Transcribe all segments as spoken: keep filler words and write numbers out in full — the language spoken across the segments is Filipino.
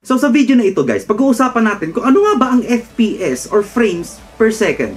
So sa video na ito guys, pag-uusapan natin kung ano nga ba ang F P S or frames per second.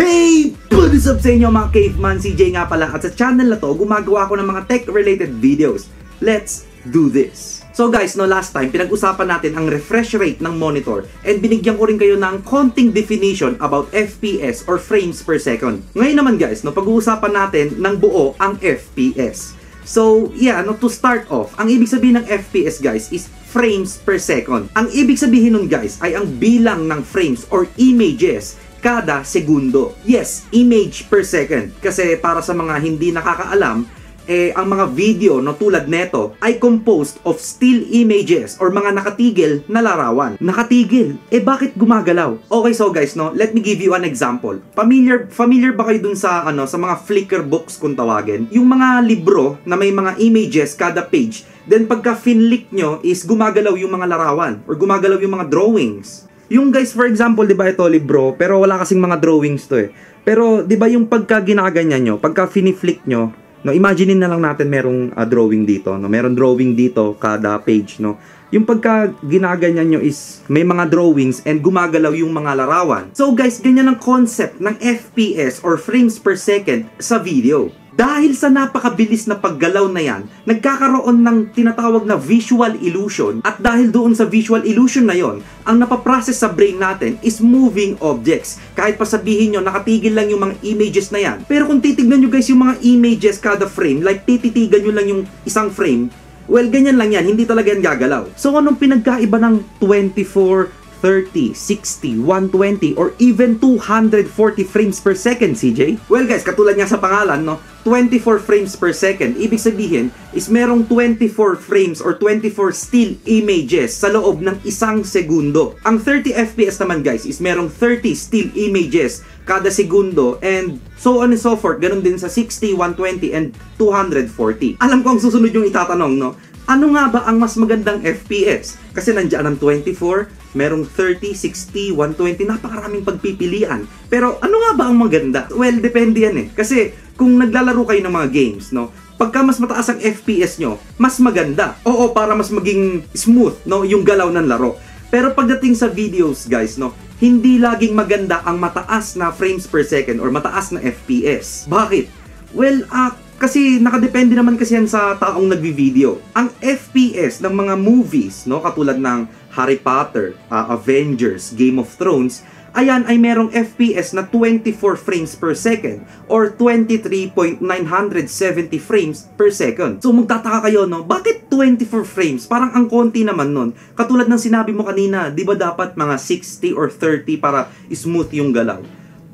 Hey! What is up sa inyo mga caveman? C J nga pala, at sa channel na to, gumagawa ako ng mga tech-related videos. Let's do this! So guys, no, last time pinag-usapan natin ang refresh rate ng monitor and binigyan ko rin kayo ng konting definition about F P S or frames per second. Ngayon naman guys, no, pag-uusapan natin ng buo ang F P S. So yeah, no, to start off, ang ibig sabihin ng F P S guys is frames per second. Ang ibig sabihin nun guys ay ang bilang ng frames or images kada segundo. Yes, image per second. Kasi para sa mga hindi nakakaalam, Eh, ang mga video no, tulad neto ay composed of still images or mga nakatigil na larawan. Nakatigil? Eh bakit gumagalaw? Okay, so guys, no, let me give you an example. Familiar familiar ba kayo dun sa ano, sa mga Flickr books kung tawagin? Yung mga libro na may mga images kada page, then pagka finlick nyo is gumagalaw yung mga larawan or gumagalaw yung mga drawings. Yung guys, for example, di ba ito libro, pero wala kasing mga drawings to eh. Pero di ba yung pagka ginaganyan nyo, pagka finiflick nyo, no, imaginein na lang natin merong uh, drawing dito, no. Merong drawing dito kada page, no. Yung pagka ginaganyan nyo is may mga drawings and gumagalaw yung mga larawan. So guys, ganyan ang concept ng F P S or frames per second sa video. Dahil sa napakabilis na paggalaw na yan, nagkakaroon ng tinatawag na visual illusion, at dahil doon sa visual illusion na yon, ang napaprocess sa brain natin is moving objects. Kahit pa sabihin nyo, nakatigil lang yung mga images na yan. Pero kung titignan nyo guys yung mga images kada frame, like tititigan nyo lang yung isang frame, well, ganyan lang yan, hindi talaga yan gagalaw. So anong pinagkaiba ng twenty-four, thirty, sixty, one twenty, or even two hundred forty frames per second, C J? Well guys, katulad nga sa pangalan, no, twenty-four frames per second, ibig sabihin is merong twenty-four frames or twenty-four still images sa loob ng isang segundo. Ang thirty F P S naman guys is merong thirty still images kada segundo, and so on and so forth, ganun din sa sixty, one twenty, and two forty. Alam ko ang susunod yung itatanong, no? Ano nga ba ang mas magandang F P S? Kasi nandiyan ang twenty-four, merong thirty, sixty, one twenty, napakaraming pagpipilian. Pero ano nga ba ang maganda? Well, depende yan eh. Kasi kung naglalaro kayo ng mga games, no, pagka mas mataas ang F P S nyo, mas maganda. Oo, para mas maging smooth, no, yung galaw ng laro. Pero pagdating sa videos, guys, no, hindi laging maganda ang mataas na frames per second or mataas na F P S. Bakit? Well, ah, uh, kasi nakadepende naman kasi yan sa taong nagbi-video. Ang F P S ng mga movies, no, katulad ng Harry Potter, uh, Avengers, Game of Thrones, ayan ay merong F P S na twenty-four frames per second or twenty-three point nine seven zero frames per second. So magtataka kayo, no, bakit twenty-four frames? Parang ang konti naman nun. Katulad ng sinabi mo kanina, di ba dapat mga sixty or thirty para smooth yung galaw?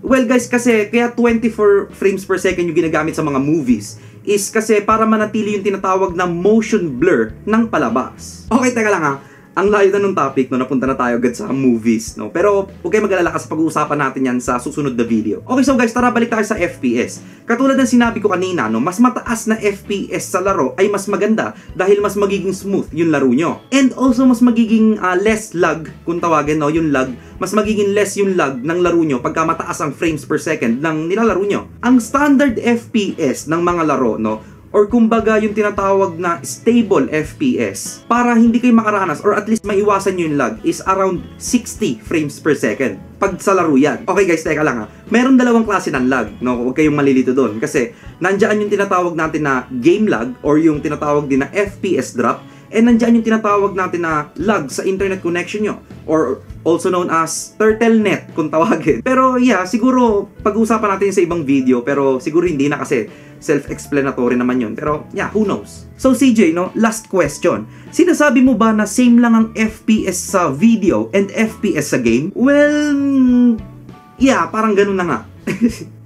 Well guys, kasi kaya twenty-four frames per second yung ginagamit sa mga movies is kasi para manatili yung tinatawag na motion blur ng palabas. Okay, teka lang ha. Ang layo na nung topic, no, napunta na tayo agad sa movies, no. Pero huwag kayo mag-alala kasi pag-uusapan natin yan sa susunod na video. Okay, so guys, tara balik tayo sa F P S. Katulad ng sinabi ko kanina, no, mas mataas na F P S sa laro ay mas maganda dahil mas magiging smooth yung laro nyo. And also mas magiging uh, less lag, kung tawagin, no, yung lag. Mas magiging less yung lag ng laro nyo pagka mataas ang frames per second ng nilalaro nyo. Ang standard F P S ng mga laro, no, or kumbaga yung tinatawag na stable F P S, para hindi kayo makaranas or at least maiwasan yung lag, is around sixty frames per second pag sa laro yan. Okay guys, teka lang ha. Meron dalawang klase ng lag, no? Huwag kayong malilito doon. Kasi nandiyan yung tinatawag natin na game lag or yung tinatawag din na F P S drop, and nandiyan yung tinatawag natin na lag sa internet connection nyo, or also known as turtlenet kung tawagin. Pero yeah, siguro pag-uusapan natin sa ibang video, pero siguro hindi na kasi self-explanatory naman yun. Pero yeah, who knows? So C J, no, last question. Sinasabi mo ba na same lang ang F P S sa video and F P S sa game? Well, yeah, parang ganun na nga.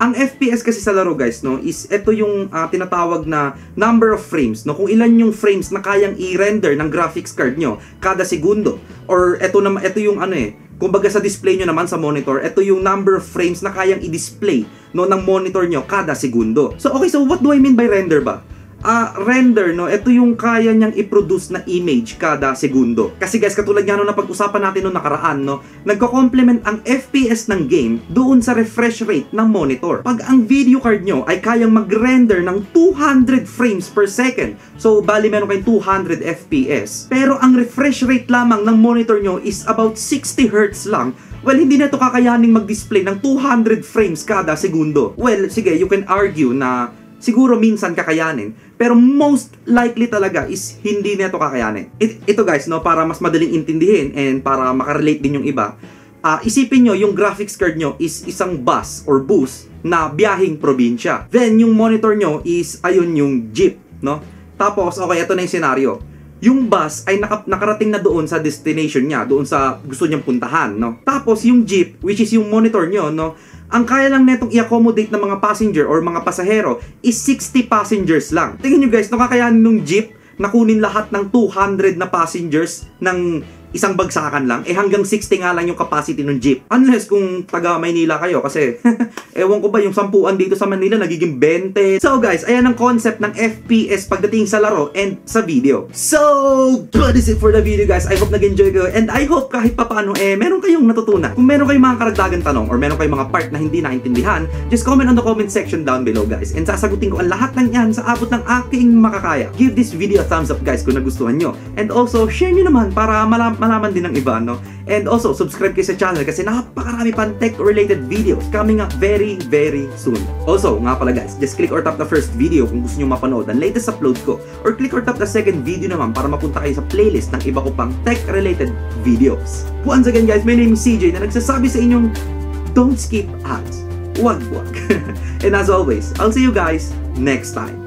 Ang F P S kasi sa laro guys, no, is ito yung uh, tinatawag na number of frames, no, kung ilan yung frames na kayang i-render ng graphics card nyo kada segundo, or ito na ito yung ano eh, kumbaga sa display nyo naman sa monitor, ito yung number of frames na kayang i-display, no, ng monitor nyo kada segundo. So okay, so what do I mean by render ba? uh, render, no? Ito yung kaya niyang i-produce na image kada segundo. Kasi guys, katulad nga nung napag-usapan natin noong nakaraan, no? Nagko-complement ang F P S ng game doon sa refresh rate ng monitor. Pag ang video card nyo ay kayang mag-render ng two hundred frames per second, so bali meron kayong two hundred F P S, pero ang refresh rate lamang ng monitor nyo is about sixty hertz lang, well, hindi na ito kakayaning mag-display ng two hundred frames kada segundo. Well, sige, you can argue na siguro minsan kakayanin, pero most likely talaga is hindi na ito kakayanin. It, ito guys, no, para mas madaling intindihin and para makarelate din yung iba, uh, isipin nyo yung graphics card nyo is isang bus or bus na biyahing probinsya. Then, yung monitor nyo is, ayun, yung jeep, no? Tapos, okay, ito na yung senaryo. Yung bus ay naka, nakarating na doon sa destination niya, doon sa gusto niyang puntahan, no? Tapos yung jeep, which is yung monitor niyo, no? Ang kaya lang netong i-accommodate ng mga passenger or mga pasahero is sixty passengers lang. Tingnan niyo guys, nakakayanin nung jeep na kunin lahat ng two hundred na passengers ng isang bagsakan lang. Eh hanggang sixty nga lang yung capacity ng jeep. Unless kung taga Maynila kayo, kasi ewan ko ba yung sampuan dito sa Manila nagiging twenty. So guys, ayan ang concept ng F P S pagdating sa laro and sa video. So that is it for the video guys. I hope nag-enjoy kayo and I hope kahit papano eh meron kayong natutunan. Kung meron kayong mga karagdagan tanong or meron kayong mga part na hindi naintindihan, just comment on the comment section down below guys. And sasagutin ko ang lahat ng yan sa abot ng aking makakaya. Give this video a thumbs up guys kung nagustuhan nyo. And also share nyo naman para malaman malaman din ng iba, no? And also, subscribe kayo sa channel kasi napakarami pang tech-related videos coming up very, very soon. Also, nga pala guys, just click or tap the first video kung gusto nyo mapanood ang latest upload ko, or click or tap the second video naman para mapunta kayo sa playlist ng iba ko pang tech-related videos. Once again guys, my name is C J na nagsasabi sa inyong don't skip ads. Wag, wag. And as always, I'll see you guys next time.